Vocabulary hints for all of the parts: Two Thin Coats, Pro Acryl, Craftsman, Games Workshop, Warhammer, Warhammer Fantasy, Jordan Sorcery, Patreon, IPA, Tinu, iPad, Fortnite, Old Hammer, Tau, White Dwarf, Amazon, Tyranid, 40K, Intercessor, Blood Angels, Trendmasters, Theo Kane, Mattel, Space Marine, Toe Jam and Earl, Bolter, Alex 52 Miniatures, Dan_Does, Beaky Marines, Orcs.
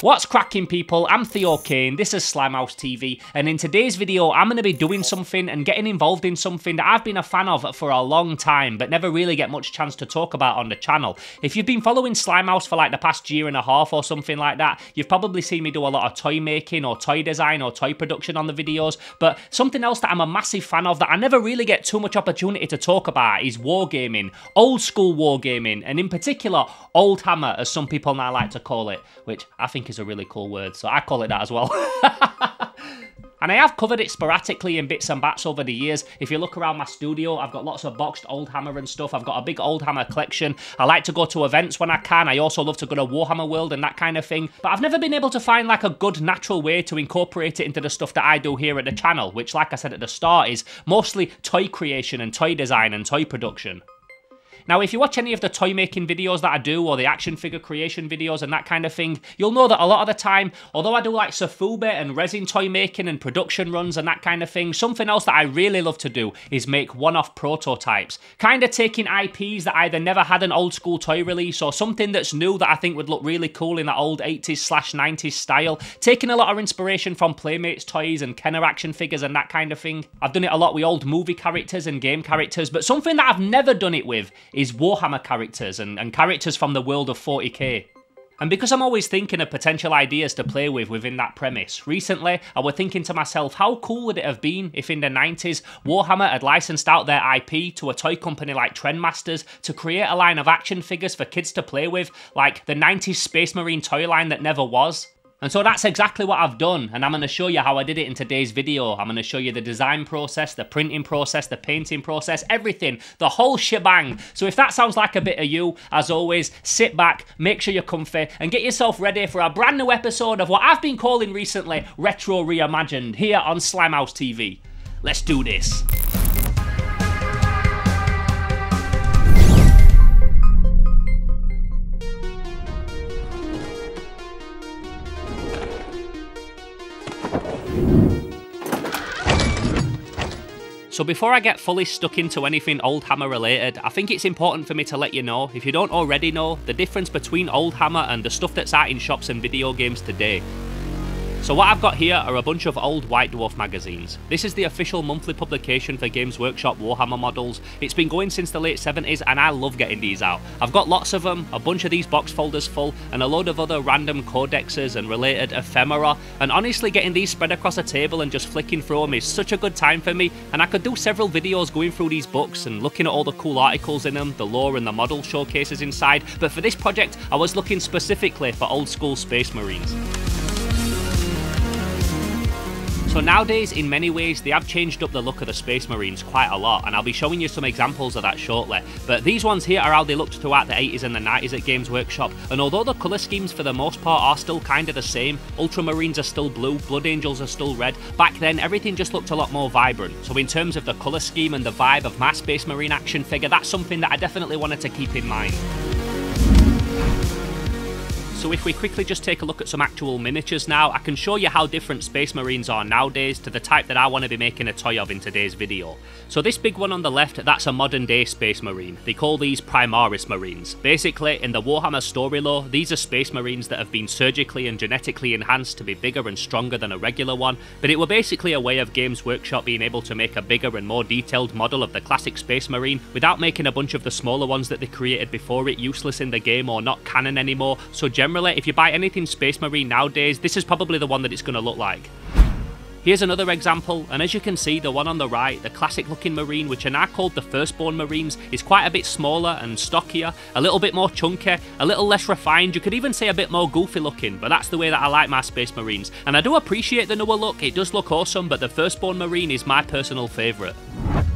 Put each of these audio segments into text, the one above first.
What's cracking, people? I'm Theo Kane, this is Slimehouse TV, and in today's video I'm going to be doing something and getting involved in something that I've been a fan of for a long time but never really get much chance to talk about on the channel. If you've been following Slimehouse for like the past year and a half or something like that, you've probably seen me do a lot of toy making or toy design or toy production on the videos, but something else that I'm a massive fan of that I never really get too much opportunity to talk about is wargaming, old school wargaming, and in particular Old Hammer, as some people now like to call it, which I think is a really cool word, so I call it that as well. And I have covered it sporadically in bits and bats over the years. If you look around my studio, I've got lots of boxed Old Hammer and stuff. I've got a big Old Hammer collection. I like to go to events when I can. I also love to go to Warhammer World and that kind of thing. But I've never been able to find like a good natural way to incorporate it into the stuff that I do here at the channel, which, like I said at the start, is mostly toy creation and toy design and toy production. Now, if you watch any of the toy making videos that I do, or the action figure creation videos and that kind of thing, you'll know that a lot of the time, although I do like Sofubi and resin toy making and production runs and that kind of thing, something else that I really love to do is make one-off prototypes. Kind of taking IPs that either never had an old school toy release or something that's new that I think would look really cool in that old 80s/90s style. Taking a lot of inspiration from Playmates toys and Kenner action figures and that kind of thing. I've done it a lot with old movie characters and game characters, but something that I've never done it with is Warhammer characters and characters from the world of 40K. And because I'm always thinking of potential ideas to play with within that premise, recently I was thinking to myself, how cool would it have been if in the 90s Warhammer had licensed out their IP to a toy company like Trendmasters to create a line of action figures for kids to play with, like the 90s Space Marine toy line that never was? And so that's exactly what I've done, and I'm going to show you how I did it in today's video. I'm going to show you the design process, the printing process, the painting process, everything, the whole shebang. So if that sounds like a bit of you, as always, sit back, make sure you're comfy, and get yourself ready for a brand new episode of what I've been calling recently Retro Reimagined, here on Slimehouse TV. Let's do this. So before I get fully stuck into anything Old Hammer related, I think it's important for me to let you know, if you don't already know, the difference between Old Hammer and the stuff that's out in shops and video games today. So what I've got here are a bunch of old White Dwarf magazines. This is the official monthly publication for Games Workshop Warhammer models. It's been going since the late 70s and I love getting these out. I've got lots of them, a bunch of these box folders full, and a load of other random codexes and related ephemera, and honestly getting these spread across a table and just flicking through them is such a good time for me, and I could do several videos going through these books and looking at all the cool articles in them, the lore and the model showcases inside, but for this project I was looking specifically for old school Space Marines. So nowadays, in many ways, they have changed up the look of the Space Marines quite a lot, and I'll be showing you some examples of that shortly. But these ones here are how they looked throughout the 80s and the 90s at Games Workshop, and although the colour schemes for the most part are still kind of the same, Ultramarines are still blue, Blood Angels are still red, back then everything just looked a lot more vibrant. So in terms of the colour scheme and the vibe of my Space Marine action figure, that's something that I definitely wanted to keep in mind. So if we quickly just take a look at some actual miniatures now, I can show you how different Space Marines are nowadays to the type that I want to be making a toy of in today's video. So this big one on the left, that's a modern day Space Marine. They call these Primaris Marines. Basically, in the Warhammer story lore, these are Space Marines that have been surgically and genetically enhanced to be bigger and stronger than a regular one, but it were basically a way of Games Workshop being able to make a bigger and more detailed model of the classic Space Marine without making a bunch of the smaller ones that they created before it useless in the game or not canon anymore, so generally, if you buy anything Space Marine nowadays, this is probably the one that it's going to look like. Here's another example, and as you can see, the one on the right, the classic looking Marine, which are now called the Firstborn Marines, is quite a bit smaller and stockier, a little bit more chunky, a little less refined, you could even say a bit more goofy looking, but that's the way that I like my Space Marines. And I do appreciate the newer look, it does look awesome, but the Firstborn Marine is my personal favourite.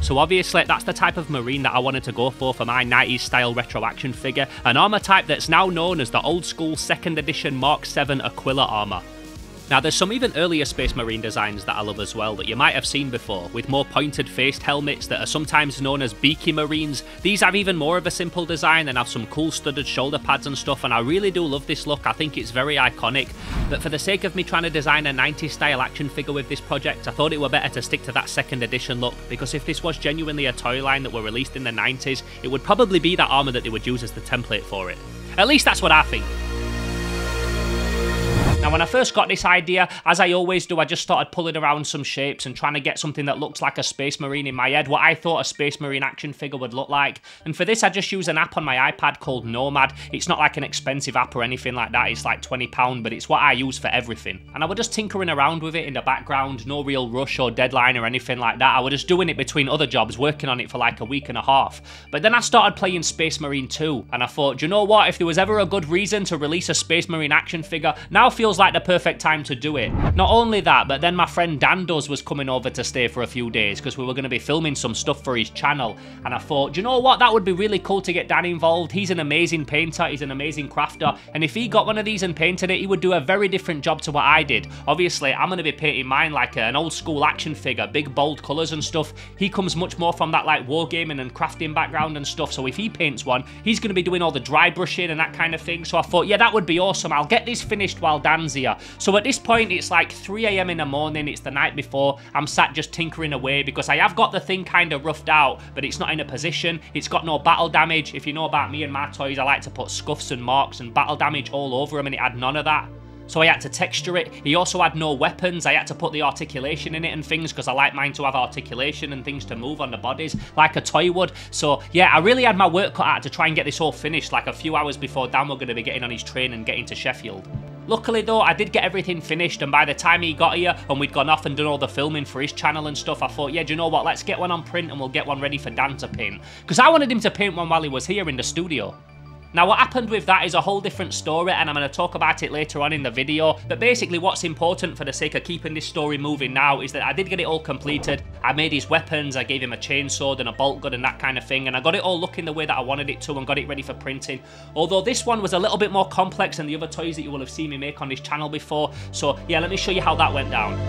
So obviously that's the type of Marine that I wanted to go for my 90s style retro action figure, an armour type that's now known as the old school 2nd edition Mark VII Aquila armour. Now there's some even earlier Space Marine designs that I love as well that you might have seen before, with more pointed faced helmets that are sometimes known as Beaky Marines. These have even more of a simple design and have some cool studded shoulder pads and stuff, and I really do love this look, I think it's very iconic. But for the sake of me trying to design a 90s style action figure with this project, I thought it were better to stick to that 2nd edition look, because if this was genuinely a toy line that were released in the 90s, it would probably be that armour that they would use as the template for it. At least that's what I think. Now, when I first got this idea, as I always do, I just started pulling around some shapes and trying to get something that looks like a Space Marine in my head, what I thought a Space Marine action figure would look like. And for this, I just use an app on my iPad called Nomad. It's not like an expensive app or anything like that. It's like £20, but it's what I use for everything. And I was just tinkering around with it in the background, no real rush or deadline or anything like that. I was just doing it between other jobs, working on it for like a week and a half. But then I started playing Space Marine 2, and I thought, do you know what? If there was ever a good reason to release a Space Marine action figure, now feels like the perfect time to do it. Not only that, but then my friend Dan_Does was coming over to stay for a few days because we were going to be filming some stuff for his channel, and I thought, do you know what? That would be really cool to get Dan involved. He's an amazing painter, he's an amazing crafter, and if he got one of these and painted it, he would do a very different job to what I did. Obviously, I'm going to be painting mine like an old school action figure, big bold colours and stuff. He comes much more from that like wargaming and crafting background and stuff, so if he paints one, he's going to be doing all the dry brushing and that kind of thing. So I thought, yeah, that would be awesome. I'll get this finished while Dan's here. So at this point, it's like 3 AM in the morning, it's the night before, I'm sat just tinkering away because I have got the thing kind of roughed out, but it's not in a position, it's got no battle damage. If you know about me and my toys, I like to put scuffs and marks and battle damage all over them, and it had none of that. So I had to texture it. He also had no weapons. I had to put the articulation in it and things because I like mine to have articulation and things to move on the bodies like a toy would. So yeah, I really had my work cut out to try and get this all finished like a few hours before Dan were going to be getting on his train and getting to Sheffield. Luckily though, I did get everything finished, and by the time he got here and we'd gone off and done all the filming for his channel and stuff, I thought, yeah, do you know what, let's get one on print and we'll get one ready for Dan to paint. Because I wanted him to paint one while he was here in the studio. Now what happened with that is a whole different story, and I'm going to talk about it later on in the video, but basically what's important for the sake of keeping this story moving now is that I did get it all completed. I made his weapons, I gave him a chainsword and a bolt gun and that kind of thing, and I got it all looking the way that I wanted it to and got it ready for printing. Although this one was a little bit more complex than the other toys that you will have seen me make on this channel before, so yeah, let me show you how that went down.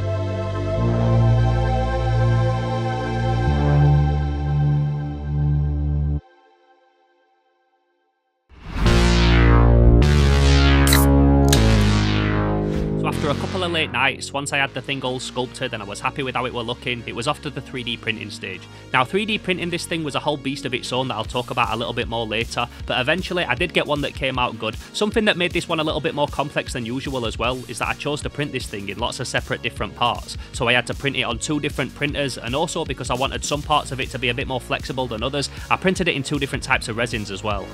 Late nights, once I had the thing all sculpted and I was happy with how it were looking, it was off to the 3D printing stage. Now 3D printing this thing was a whole beast of its own that I'll talk about a little bit more later, but eventually I did get one that came out good. Something that made this one a little bit more complex than usual as well is that I chose to print this thing in lots of separate different parts, so I had to print it on two different printers, and also because I wanted some parts of it to be a bit more flexible than others, I printed it in two different types of resins as well.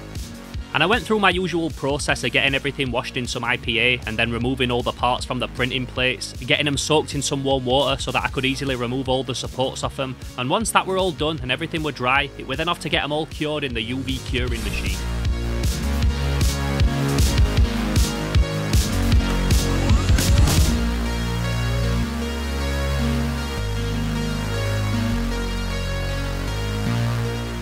And I went through my usual process of getting everything washed in some IPA and then removing all the parts from the printing plates, getting them soaked in some warm water so that I could easily remove all the supports off them, and once that were all done and everything were dry, it were then off to get them all cured in the UV curing machine.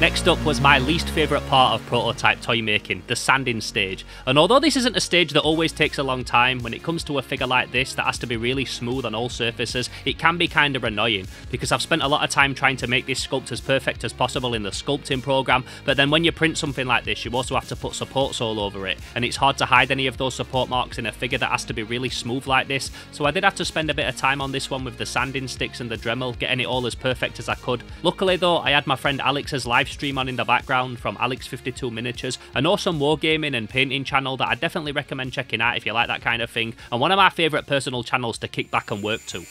Next up was my least favourite part of prototype toy making, the sanding stage. And although this isn't a stage that always takes a long time, when it comes to a figure like this that has to be really smooth on all surfaces, it can be kind of annoying, because I've spent a lot of time trying to make this sculpt as perfect as possible in the sculpting program, but then when you print something like this, you also have to put supports all over it, and it's hard to hide any of those support marks in a figure that has to be really smooth like this, so I did have to spend a bit of time on this one with the sanding sticks and the Dremel, getting it all as perfect as I could. Luckily though, I had my friend Alex's live stream on in the background from Alex 52 Miniatures, an awesome wargaming and painting channel that I definitely recommend checking out if you like that kind of thing, and one of my favourite personal channels to kick back and work to.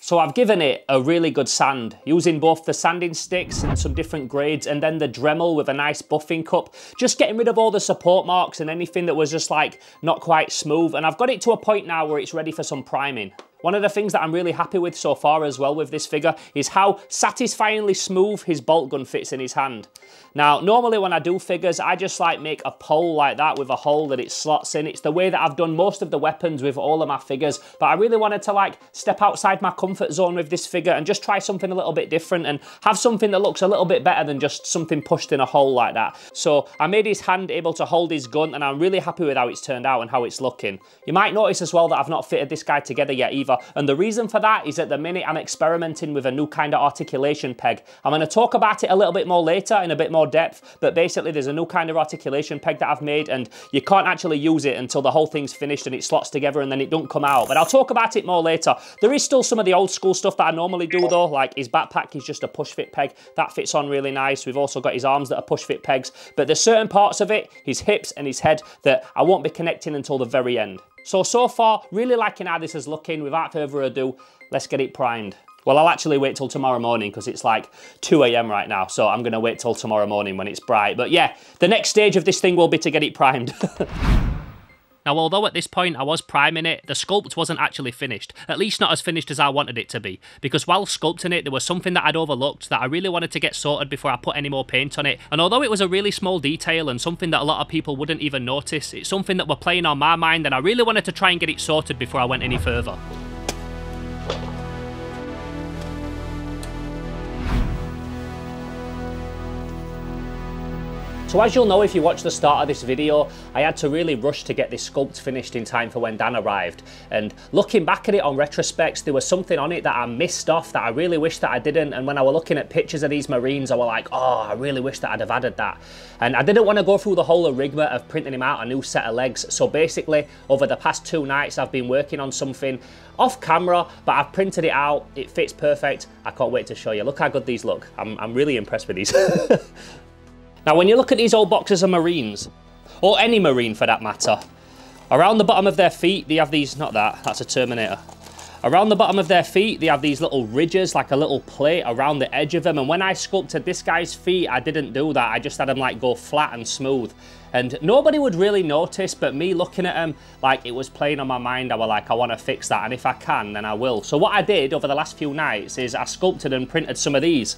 So I've given it a really good sand, using both the sanding sticks and some different grades, and then the Dremel with a nice buffing cup, just getting rid of all the support marks and anything that was just like not quite smooth, and I've got it to a point now where it's ready for some priming. One of the things that I'm really happy with so far as well with this figure is how satisfyingly smooth his bolt gun fits in his hand. Now, normally when I do figures, I just like make a pole like that with a hole that it slots in. It's the way that I've done most of the weapons with all of my figures, but I really wanted to like step outside my comfort zone with this figure and just try something a little bit different and have something that looks a little bit better than just something pushed in a hole like that. So I made his hand able to hold his gun, and I'm really happy with how it's turned out and how it's looking. You might notice as well that I've not fitted this guy together yet either. over. And the reason for that is at the minute I'm experimenting with a new kind of articulation peg. I'm going to talk about it a little bit more later in a bit more depth, but basically there's a new kind of articulation peg that I've made and you can't actually use it until the whole thing's finished and it slots together and then it don't come out. But I'll talk about it more later. There is still some of the old school stuff that I normally do though, like his backpack is just a push fit peg. That fits on really nice. We've also got his arms that are push fit pegs, but there's certain parts of it, his hips and his head, that I won't be connecting until the very end. So far, really liking how this is looking. Without further ado, let's get it primed. Well, I'll actually wait till tomorrow morning because it's like 2 a.m. right now, so I'm going to wait till tomorrow morning when it's bright. But yeah, the next stage of this thing will be to get it primed. Now, although at this point I was priming it, the sculpt wasn't actually finished, at least not as finished as I wanted it to be, because while sculpting it, there was something that I'd overlooked that I really wanted to get sorted before I put any more paint on it. And although it was a really small detail and something that a lot of people wouldn't even notice, it's something that were playing on my mind and I really wanted to try and get it sorted before I went any further. So as you'll know if you watched the start of this video, I had to really rush to get this sculpt finished in time for when Dan arrived. And looking back at it on retrospects, there was something on it that I missed off that I really wish that I didn't. And when I were looking at pictures of these Marines, I were like, oh, I really wish that I'd have added that. And I didn't want to go through the whole enigma of printing him out a new set of legs. So basically, over the past 2 nights, I've been working on something off camera, but I've printed it out. It fits perfect. I can't wait to show you. Look how good these look. I'm really impressed with these. Now, when you look at these old boxes of Marines, or any Marine for that matter, around the bottom of their feet, they have these, not that, that's a Terminator. Around the bottom of their feet, they have these little ridges, like a little plate around the edge of them. And when I sculpted this guy's feet, I didn't do that. I just had them like go flat and smooth. And nobody would really notice, but me looking at them, like it was playing on my mind. I was like, I want to fix that. And if I can, then I will. So what I did over the last few nights is I sculpted and printed some of these.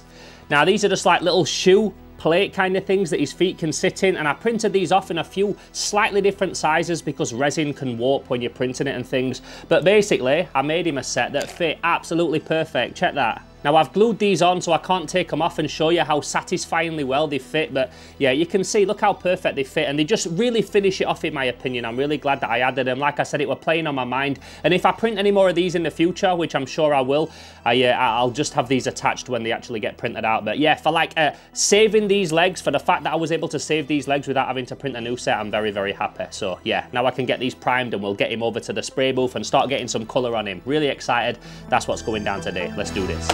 Now, these are just like little shoe plate kind of things that his feet can sit in, and I printed these off in a few slightly different sizes because resin can warp when you're printing it and things. But basically I made him a set that fit absolutely perfect. Check that. Now I've glued these on so I can't take them off and show you how satisfyingly well they fit, but yeah, you can see, look how perfect they fit, and they just really finish it off in my opinion. I'm really glad that I added them. Like I said, it were playing on my mind, and if I print any more of these in the future, which I'm sure I will, I'll just have these attached when they actually get printed out. But yeah, for like saving these legs, for the fact that I was able to save these legs without having to print a new set, I'm very, very happy. So yeah, now I can get these primed and we'll get him over to the spray booth and start getting some colour on him. Really excited. That's what's going down today. Let's do this.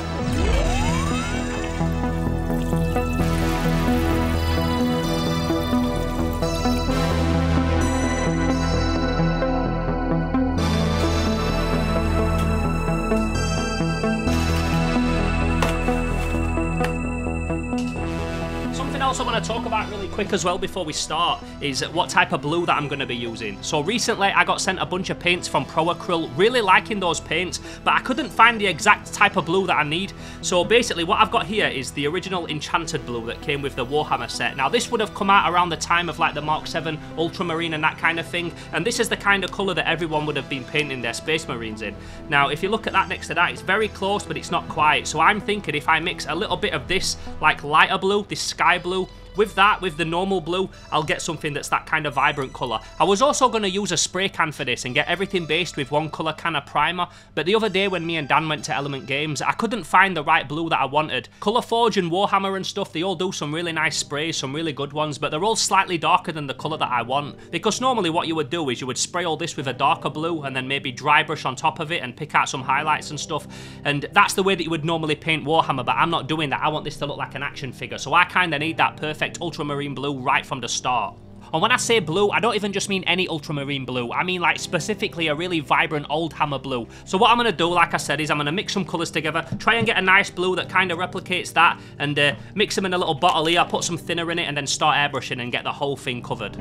Talk about really quick as well before we start is what type of blue that I'm going to be using. So recently I got sent a bunch of paints from Pro Acryl, really liking those paints, but I couldn't find the exact type of blue that I need. So basically what I've got here is the original enchanted blue that came with the Warhammer set. Now this would have come out around the time of like the Mark VII, Ultramarine and that kind of thing, and this is the kind of colour that everyone would have been painting their Space Marines in. Now if you look at that next to that, it's very close but it's not quite, so I'm thinking if I mix a little bit of this like lighter blue, this sky blue, with that, with the normal blue, I'll get something that's that kind of vibrant colour. I was also going to use a spray can for this and get everything based with one colour can of primer, but the other day when me and Dan went to Element Games, I couldn't find the right blue that I wanted. Colour Forge and Warhammer and stuff, they all do some really nice sprays, some really good ones, but they're all slightly darker than the colour that I want. Because normally what you would do is you would spray all this with a darker blue and then maybe dry brush on top of it and pick out some highlights and stuff, and that's the way that you would normally paint Warhammer, but I'm not doing that. I want this to look like an action figure, so I kind of need that perfect ultramarine blue right from the start. And when I say blue, I don't even just mean any ultramarine blue. I mean like specifically a really vibrant Old Hammer blue. So what I'm going to do, like I said, is I'm going to mix some colours together, try and get a nice blue that kind of replicates that, and mix them in a little bottle here, put some thinner in it, and then start airbrushing and get the whole thing covered.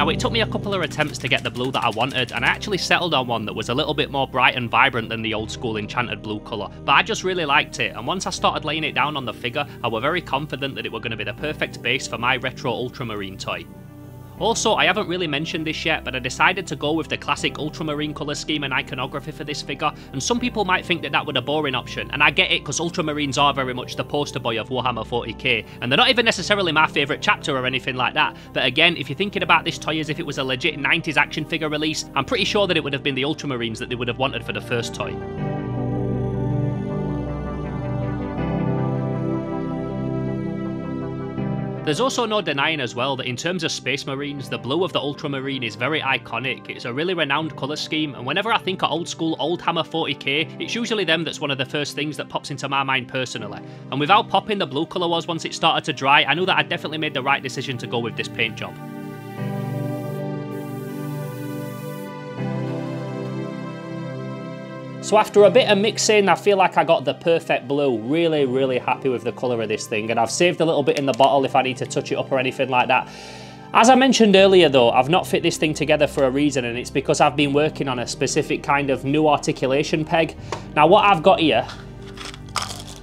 Now it took me a couple of attempts to get the blue that I wanted, and I actually settled on one that was a little bit more bright and vibrant than the old school enchanted blue colour, but I just really liked it, and once I started laying it down on the figure, I was very confident that it were going to be the perfect base for my retro ultramarine toy. Also, I haven't really mentioned this yet, but I decided to go with the classic Ultramarine colour scheme and iconography for this figure, and some people might think that that were a boring option, and I get it because Ultramarines are very much the poster boy of Warhammer 40k, and they're not even necessarily my favourite chapter or anything like that, but again, if you're thinking about this toy as if it was a legit 90s action figure release, I'm pretty sure that it would have been the Ultramarines that they would have wanted for the first toy. There's also no denying as well that in terms of Space Marines, the blue of the Ultramarine is very iconic. It's a really renowned colour scheme, and whenever I think of old school Old Hammer 40k, it's usually them that's one of the first things that pops into my mind personally. And with how popping the blue colour was once it started to dry, I knew that I definitely made the right decision to go with this paint job. So after a bit of mixing, I feel like I got the perfect blue. Really, really happy with the colour of this thing, and I've saved a little bit in the bottle if I need to touch it up or anything like that. As I mentioned earlier though, I've not fit this thing together for a reason, and it's because I've been working on a specific kind of new articulation peg. Now what I've got here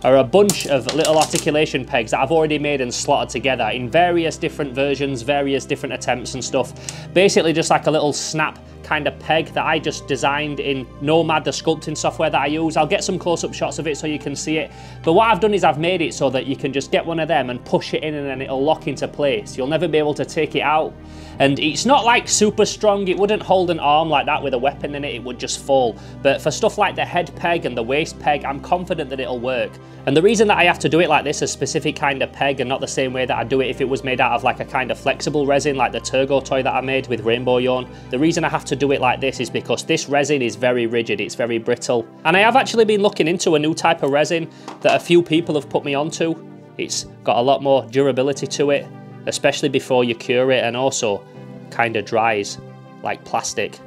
are a bunch of little articulation pegs that I've already made and slotted together in various different versions, various different attempts and stuff. Basically just like a little snap kind of peg that I just designed in Nomad, the sculpting software that I use. I'll get some close-up shots of it so you can see it. But what I've done is I've made it so that you can just get one of them and push it in and then it'll lock into place. You'll never be able to take it out. And it's not like super strong. It wouldn't hold an arm like that with a weapon in it. It would just fall. But for stuff like the head peg and the waist peg, I'm confident that it'll work. And the reason that I have to do it like this, a specific kind of peg, and not the same way that I do it if it was made out of like a kind of flexible resin like the Turgo toy that I made with rainbow yarn. The reason I have to do it like this is because this resin is very rigid, it's very brittle. And I have actually been looking into a new type of resin that a few people have put me onto. It's got a lot more durability to it, especially before you cure it, and also kind of dries like plastic.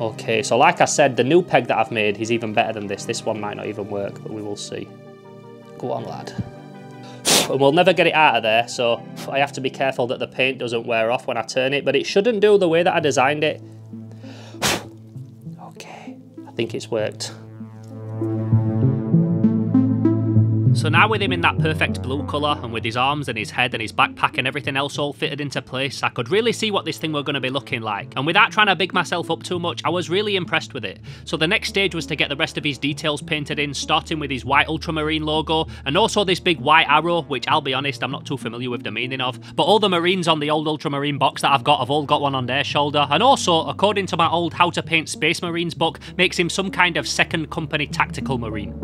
Okay, so like I said, the new peg that I've made is even better than this. This one might not even work, but we will see. Go on, lad. And we'll never get it out of there, so I have to be careful that the paint doesn't wear off when I turn it, but it shouldn't do the way that I designed it. Okay, I think it's worked. So now with him in that perfect blue colour, and with his arms and his head and his backpack and everything else all fitted into place, I could really see what this thing were going to be looking like, and without trying to big myself up too much, I was really impressed with it. So the next stage was to get the rest of his details painted in, starting with his white Ultramarine logo, and also this big white arrow, which I'll be honest, I'm not too familiar with the meaning of, but all the Marines on the old Ultramarine box that I've got have all got one on their shoulder, and also, according to my old How to Paint Space Marines book, makes him some kind of second company tactical Marine.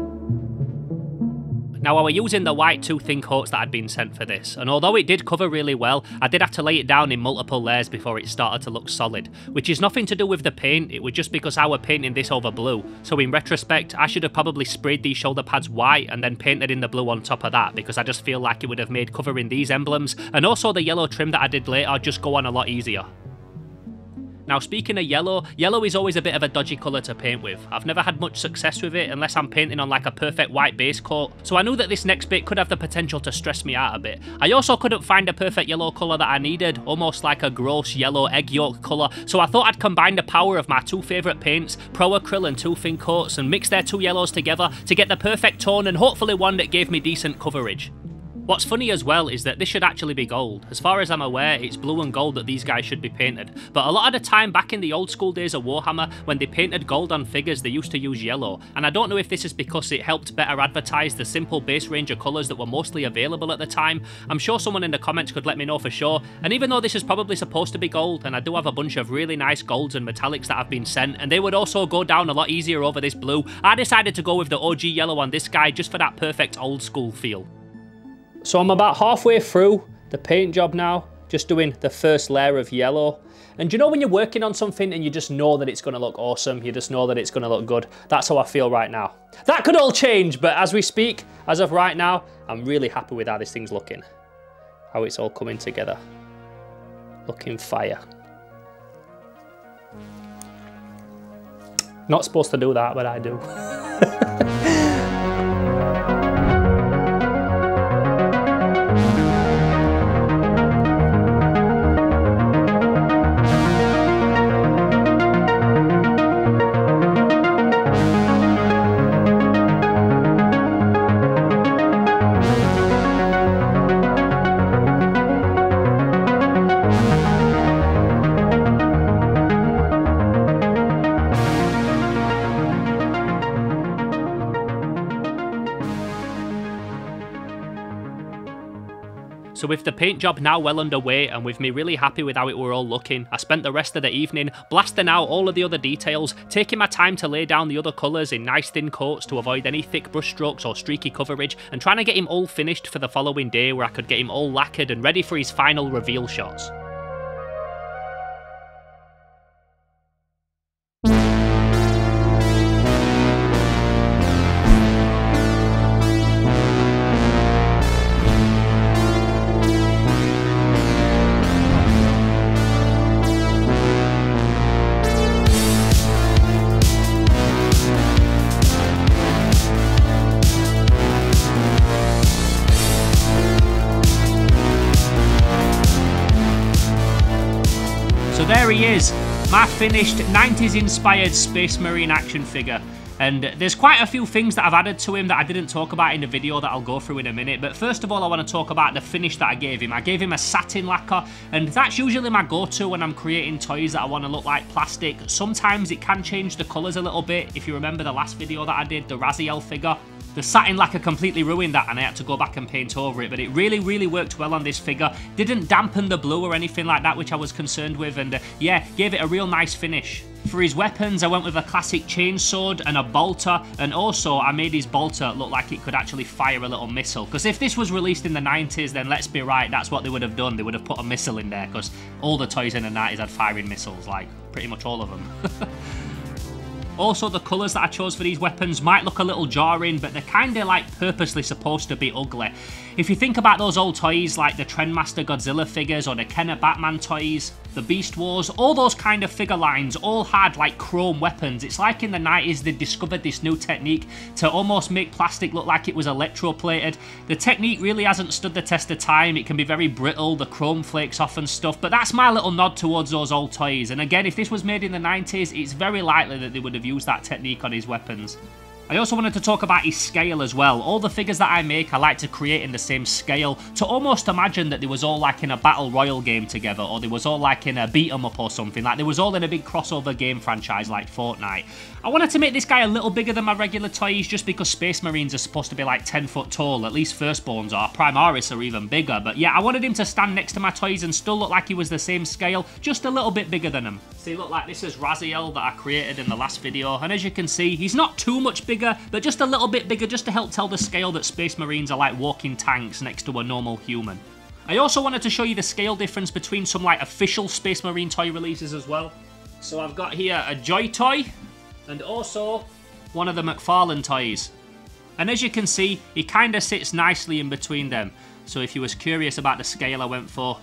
Now I was using the white Two Thin Coats that had been sent for this, and although it did cover really well, I did have to lay it down in multiple layers before it started to look solid, which is nothing to do with the paint, it was just because I were painting this over blue, so in retrospect I should have probably sprayed these shoulder pads white and then painted in the blue on top of that, because I just feel like it would have made covering these emblems, and also the yellow trim that I did later, just go on a lot easier. Now speaking of yellow, yellow is always a bit of a dodgy colour to paint with. I've never had much success with it unless I'm painting on like a perfect white base coat, so I knew that this next bit could have the potential to stress me out a bit. I also couldn't find a perfect yellow colour that I needed, almost like a gross yellow egg yolk colour, so I thought I'd combine the power of my two favourite paints, Pro Acryl and Two Thin Coats, and mix their two yellows together to get the perfect tone and hopefully one that gave me decent coverage. What's funny as well is that this should actually be gold. As far as I'm aware, it's blue and gold that these guys should be painted, but a lot of the time back in the old school days of Warhammer, when they painted gold on figures they used to use yellow, and I don't know if this is because it helped better advertise the simple base range of colours that were mostly available at the time. I'm sure someone in the comments could let me know for sure, and even though this is probably supposed to be gold, and I do have a bunch of really nice golds and metallics that have been sent, and they would also go down a lot easier over this blue, I decided to go with the OG yellow on this guy just for that perfect old school feel. So I'm about halfway through the paint job now, just doing the first layer of yellow. And you know when you're working on something and you just know that it's going to look awesome, you just know that it's going to look good? That's how I feel right now. That could all change, but as we speak, as of right now, I'm really happy with how this thing's looking. How it's all coming together. Looking fire. Not supposed to do that, but I do. So with the paint job now well underway and with me really happy with how it were all looking, I spent the rest of the evening blasting out all of the other details, taking my time to lay down the other colours in nice thin coats to avoid any thick brushstrokes or streaky coverage, and trying to get him all finished for the following day where I could get him all lacquered and ready for his final reveal shots. There he is, my finished 90s inspired Space Marine action figure. And there's quite a few things that I've added to him that I didn't talk about in the video that I'll go through in a minute. But first of all, I want to talk about the finish that I gave him. I gave him a satin lacquer, and that's usually my go-to when I'm creating toys that I want to look like plastic. Sometimes it can change the colours a little bit. If you remember the last video that I did, the Raziel figure, the satin lacquer completely ruined that and I had to go back and paint over it, but it really worked well on this figure. Didn't dampen the blue or anything like that, which I was concerned with, and yeah, gave it a real nice finish. For his weapons, I went with a classic Chainsword and a Bolter, and also I made his Bolter look like it could actually fire a little missile, because if this was released in the 90s, then let's be right, that's what they would have done. They would have put a missile in there, because all the toys in the 90s had firing missiles, like pretty much all of them. Also, the colours that I chose for these weapons might look a little jarring, but they're kinda like purposely supposed to be ugly. If you think about those old toys like the Trendmaster Godzilla figures or the Kenner Batman toys, the Beast Wars, all those kind of figure lines all had like chrome weapons. It's like in the 90s they discovered this new technique to almost make plastic look like it was electroplated. The technique really hasn't stood the test of time. It can be very brittle, the chrome flakes off and stuff, but that's my little nod towards those old toys. And again, if this was made in the 90s, it's very likely that they would have used that technique on his weapons. I also wanted to talk about his scale as well. All the figures that I make, I like to create in the same scale, to almost imagine that they was all like in a battle royal game together, or they was all like in a beat 'em up or something, like they was all in a big crossover game franchise like Fortnite. I wanted to make this guy a little bigger than my regular toys, just because Space Marines are supposed to be like 10 foot tall, at least Firstborns are, Primaris are even bigger, but yeah, I wanted him to stand next to my toys and still look like he was the same scale, just a little bit bigger than him. See, look, like this is Raziel that I created in the last video, and as you can see, he's not too much bigger, but just a little bit bigger, just to help tell the scale that Space Marines are like walking tanks next to a normal human. I also wanted to show you the scale difference between some like official Space Marine toy releases as well. So I've got here a Joy toy and also one of the McFarlane toys. And as you can see, he kind of sits nicely in between them. So if you was curious about the scale I went for,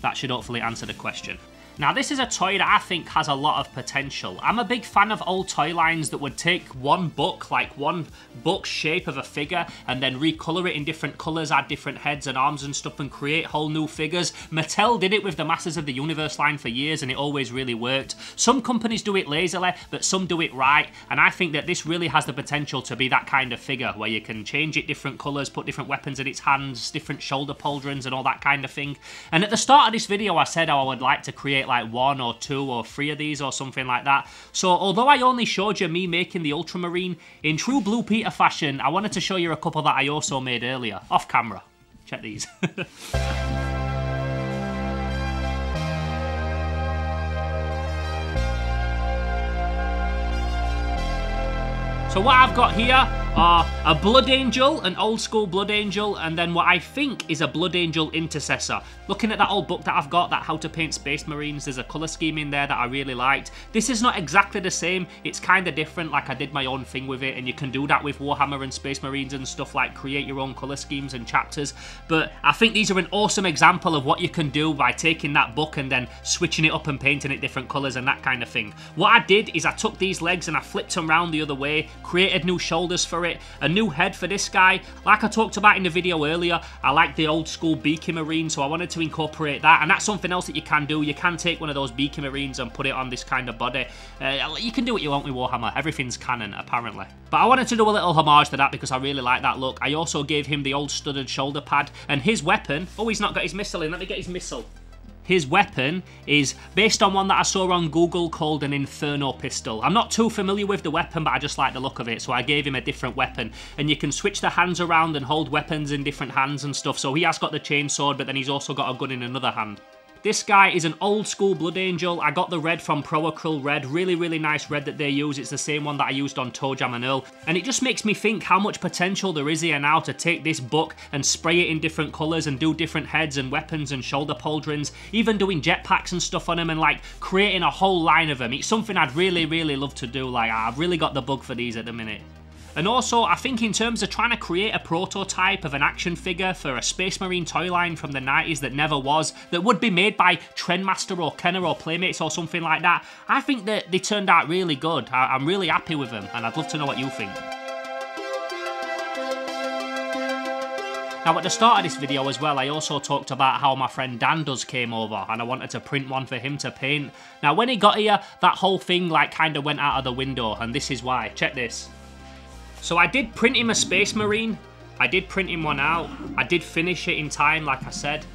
that should hopefully answer the question. Now, this is a toy that I think has a lot of potential. I'm a big fan of old toy lines that would take one book, like one book shape of a figure, and then recolor it in different colours, add different heads and arms and stuff, and create whole new figures. Mattel did it with the Masters of the Universe line for years, and it always really worked. Some companies do it lazily, but some do it right, and I think that this really has the potential to be that kind of figure, where you can change it different colours, put different weapons in its hands, different shoulder pauldrons and all that kind of thing. And at the start of this video, I said how I would like to create like one or two or three of these or something like that. So although I only showed you me making the Ultramarine, in true Blue Peter fashion, I wanted to show you a couple that I also made earlier, off camera. Check these. So what I've got here are a Blood Angel, an old school Blood Angel, and then what I think is a Blood Angel Intercessor. Looking at that old book that I've got, that How to Paint Space Marines, there's a colour scheme in there that I really liked. This is not exactly the same, it's kind of different, like I did my own thing with it, and you can do that with Warhammer and Space Marines and stuff, like create your own colour schemes and chapters. But I think these are an awesome example of what you can do by taking that book and then switching it up and painting it different colours and that kind of thing. What I did is I took these legs and I flipped them round the other way, created new shoulders for it, a new head for this guy. Like I talked about in the video earlier, I like the old school Beaky Marine, so I wanted to incorporate that, and that's something else that you can do. You can take one of those Beaky Marines and put it on this kind of body. You can do what you want with Warhammer, everything's canon apparently. But I wanted to do a little homage to that because I really like that look. I also gave him the old studded shoulder pad, and his weapon, oh, he's not got his missile in, let me get his missile. His weapon is based on one that I saw on Google called an Inferno Pistol. I'm not too familiar with the weapon, but I just like the look of it, so I gave him a different weapon. And you can switch the hands around and hold weapons in different hands and stuff. So he has got the Chainsword, but then he's also got a gun in another hand. This guy is an old school Blood Angel. I got the red from Pro Acryl red. Really, really nice red that they use. It's the same one that I used on Toe Jam and Earl. And it just makes me think how much potential there is here now to take this book and spray it in different colours and do different heads and weapons and shoulder pauldrons, even doing jetpacks and stuff on them and like creating a whole line of them. It's something I'd really, really love to do. Like, I've really got the bug for these at the minute. And also, I think in terms of trying to create a prototype of an action figure for a Space Marine toy line from the 90s that never was, that would be made by Trendmaster or Kenner or Playmates or something like that, I think that they turned out really good. I'm really happy with them, and I'd love to know what you think. Now, at the start of this video as well, I also talked about how my friend Dan_Does came over and I wanted to print one for him to paint. Now, when he got here, that whole thing like kind of went out of the window, and this is why. Check this. So I did print him a Space Marine, I did print him one out, I did finish it in time like I said,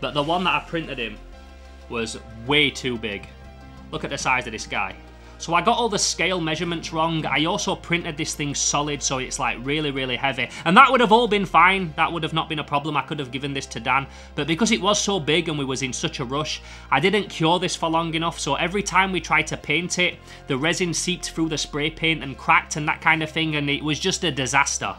but the one that I printed him was way too big. Look at the size of this guy. So I got all the scale measurements wrong. I also printed this thing solid, so it's like really, really heavy. And that would have all been fine, that would have not been a problem, I could have given this to Dan. But because it was so big and we was in such a rush, I didn't cure this for long enough, so every time we tried to paint it, the resin seeped through the spray paint and cracked and that kind of thing, and it was just a disaster.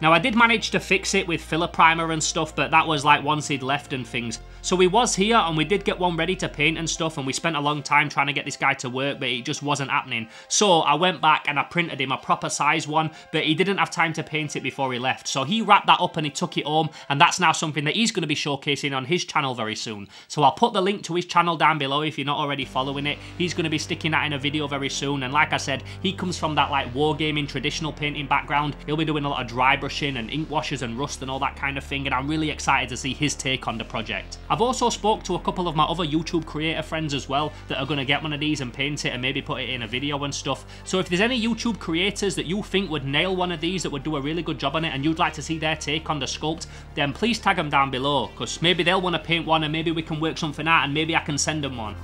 Now, I did manage to fix it with filler primer and stuff, but that was like once he'd left and things. So he was here and we did get one ready to paint and stuff, and we spent a long time trying to get this guy to work, but it just wasn't happening. So I went back and I printed him a proper size one, but he didn't have time to paint it before he left. So he wrapped that up and he took it home, and that's now something that he's going to be showcasing on his channel very soon. So I'll put the link to his channel down below if you're not already following it. He's going to be sticking that in a video very soon, and like I said, he comes from that like wargaming traditional painting background. He'll be doing a lot of dry brushing and ink washes and rust and all that kind of thing, and I'm really excited to see his take on the project. I've also spoke to a couple of my other YouTube creator friends as well that are going to get one of these and paint it and maybe put it in a video and stuff. So if there's any YouTube creators that you think would nail one of these, that would do a really good job on it, and you'd like to see their take on the sculpt, then please tag them down below, because maybe they'll want to paint one and maybe we can work something out and maybe I can send them one.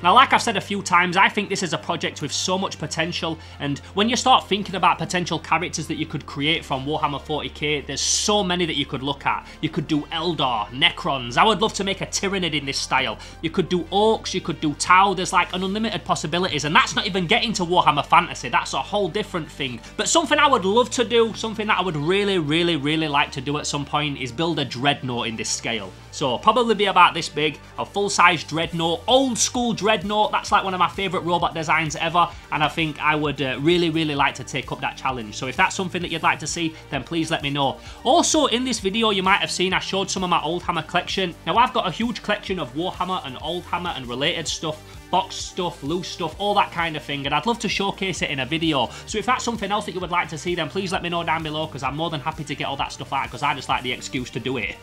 Now, like I've said a few times, I think this is a project with so much potential, and when you start thinking about potential characters that you could create from Warhammer 40k, there's so many that you could look at. You could do Eldar, Necrons, I would love to make a Tyranid in this style. You could do Orcs, you could do Tau, there's like an unlimited possibilities, and that's not even getting to Warhammer Fantasy, that's a whole different thing. But something I would love to do, something that I would really, really, really like to do at some point is build a Dreadnought in this scale. So, probably be about this big, a full-size Dreadnought, old-school Dreadnought, that's like one of my favourite robot designs ever, and I think I would really, really like to take up that challenge. So if that's something that you'd like to see, then please let me know. Also, in this video you might have seen, I showed some of my Old Hammer collection. Now, I've got a huge collection of Warhammer and Old Hammer and related stuff, box stuff, loose stuff, all that kind of thing, and I'd love to showcase it in a video. So if that's something else that you would like to see, then please let me know down below, because I'm more than happy to get all that stuff out, because I just like the excuse to do it.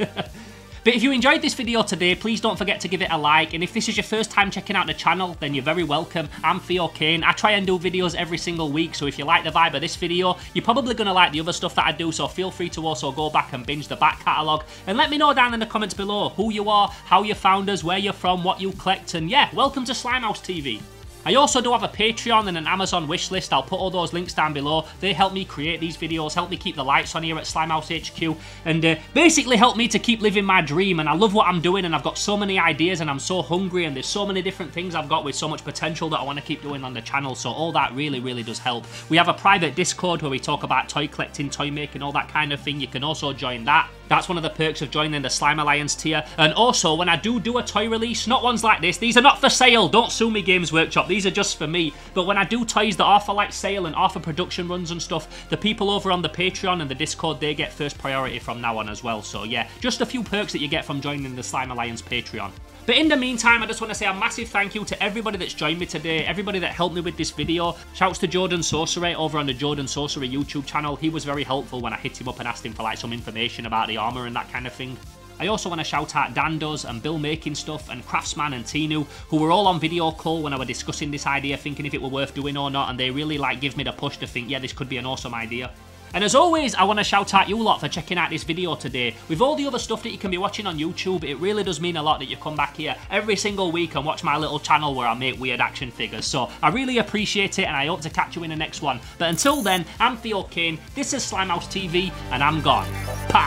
But if you enjoyed this video today, please don't forget to give it a like, and if this is your first time checking out the channel, then you're very welcome. I'm Theo Kane, I try and do videos every single week, so if you like the vibe of this video, you're probably going to like the other stuff that I do, so feel free to also go back and binge the back catalogue, and let me know down in the comments below who you are, how you found us, where you're from, what you collect, and yeah, welcome to Slimehouse TV. I also do have a Patreon and an Amazon wishlist, I'll put all those links down below. They help me create these videos, help me keep the lights on here at Slimehouse HQ, and basically help me to keep living my dream, and I love what I'm doing, and I've got so many ideas, and I'm so hungry, and there's so many different things I've got with so much potential that I want to keep doing on the channel, so all that really, really does help. We have a private Discord where we talk about toy collecting, toy making, all that kind of thing. You can also join that. That's one of the perks of joining the Slime Alliance tier. And also, when I do a toy release, not ones like this, these are not for sale, don't sue me Games Workshop, these are just for me. But when I do toys that are for like sale and are for production runs and stuff, the people over on the Patreon and the Discord, they get first priority from now on as well. So yeah, just a few perks that you get from joining the Slime Alliance Patreon. But in the meantime, I just want to say a massive thank you to everybody that's joined me today, everybody that helped me with this video. Shouts to Jordan Sorcery over on the Jordan Sorcery YouTube channel. He was very helpful when I hit him up and asked him for like some information about the armour and that kind of thing. I also want to shout out Dan_Does and Bill Making Stuff and Craftsman and Tinu, who were all on video call when I were discussing this idea, thinking if it were worth doing or not, and they really like give me the push to think, yeah, this could be an awesome idea. And as always, I want to shout out you lot for checking out this video today. With all the other stuff that you can be watching on YouTube, it really does mean a lot that you come back here every single week and watch my little channel where I make weird action figures. So I really appreciate it, and I hope to catch you in the next one. But until then, I'm Theo Kane, this is Slimehouse TV, and I'm gone. Bye.